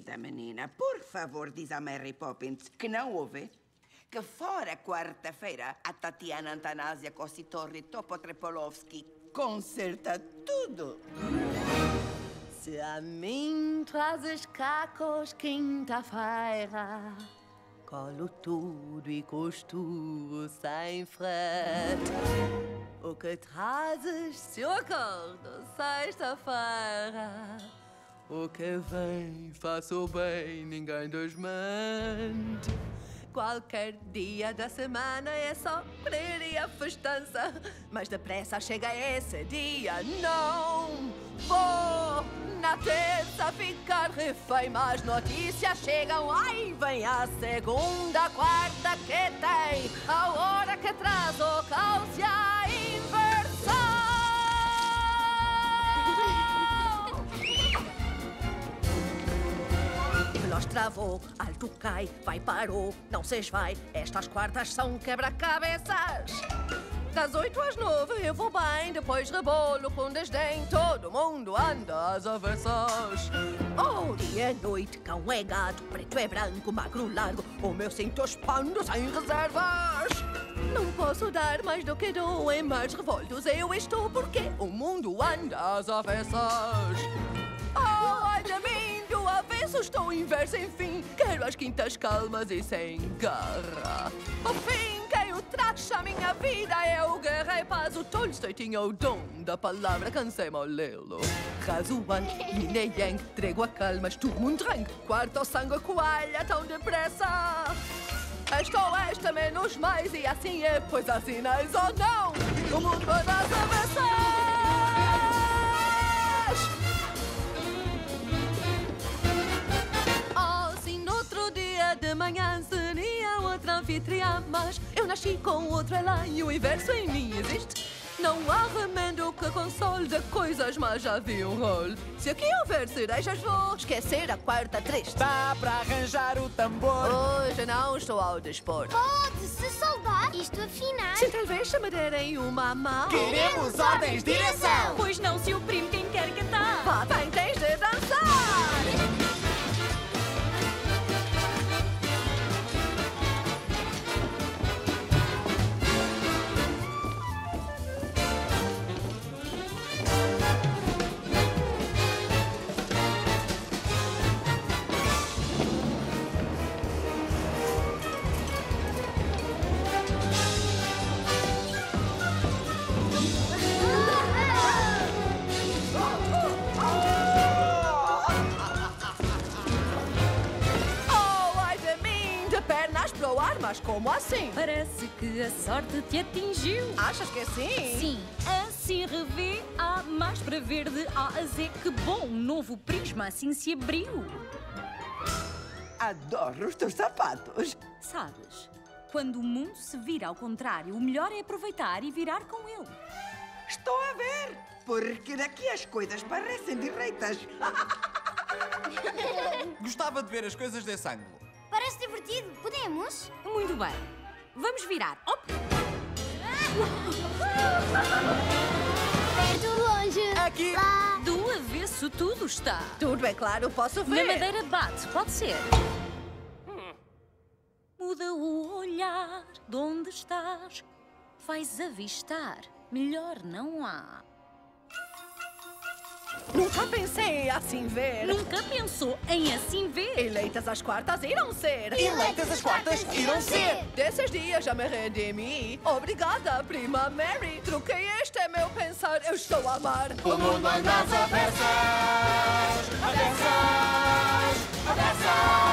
querida menina, por favor, diz a Mary Poppins que não ouve que fora quarta-feira a Tatiana Antanasia Cositori Topotrepolovsky conserta tudo. Se a mim trazes cacos quinta-feira, colo tudo e costuro sem frete. O que trazes se eu acordo sexta-feira, o que vem faço bem, ninguém desmente. Qualquer dia da semana é só preria festança, mas depressa chega esse dia. Não vou na terça ficar refém, mas notícias chegam, ai, vem a segunda, quarta que tem, a hora que traz o caos e a inversão. Veloz travou, alto cai, vai parou, não se esvai, estas quartas são quebra-cabeças. Das 8 às 9 eu vou bem, depois rebolo com desdém, todo mundo anda às aversas. Oh, dia e noite, cão é gato, preto é branco, magro largo, o meu cinto expando sem reservas. Não posso dar mais do que dou, em mais revoltos eu estou, porque o mundo anda às aversas. Oh, olha mim, do avesso estou inverso, enfim, quero as quintas calmas e sem garra. Ao fim, traxa a minha vida é o Guerra e Paz. O Tolstoy tinha o dom da palavra, cansei-me ao lê-lo. Razoando, yin e yang, trégua calma, Sturm und Drang, quarto sangue, coalha tão depressa. Esta ou esta, menos mais, e assim é, pois assinais ou não, o mundo das aversas. Oh, se no outro dia de manhã seria outra anfitriã, mas eu nasci com outro elan e o inverso em mim existe. Não há remendo que console de coisas, mas já vi um rol. Se aqui houver cerejas, vou esquecer a quarta triste. Dá para arranjar o tambor. Hoje não estou ao dispor. Pode-se saudar isto afinar. Se talvez se me derem uma mão. Queremos ordens de direção. Pois não se oprime quem quer cantar. Vá bem, tens de dançar. Mas como assim? Parece que a sorte te atingiu. Achas que é assim? Sim. Assim revê, A mais para ver de A a Z. Que bom, um novo prisma assim se abriu. Adoro os teus sapatos. Sabes, quando o mundo se vira ao contrário, o melhor é aproveitar e virar com ele. Estou a ver, porque daqui as coisas parecem direitas. Gostava de ver as coisas desse ângulo. Parece divertido. Podemos? Muito bem. Vamos virar. Op! Perto, longe. Aqui. Lá. Do avesso tudo está. Tudo é claro, posso ver. Na madeira bate, pode ser. Muda o olhar. De onde estás? Vais avistar. Melhor não há. Nunca pensei em assim ver. Nunca pensou em assim ver. Eleitas às quartas irão ser. Eleitas às quartas irão ser. Desses dias já me redimi. Obrigada, prima Mary. Troquei este é meu pensar. Eu estou a amar. O mundo anda às aversas. Aversas. Aversas.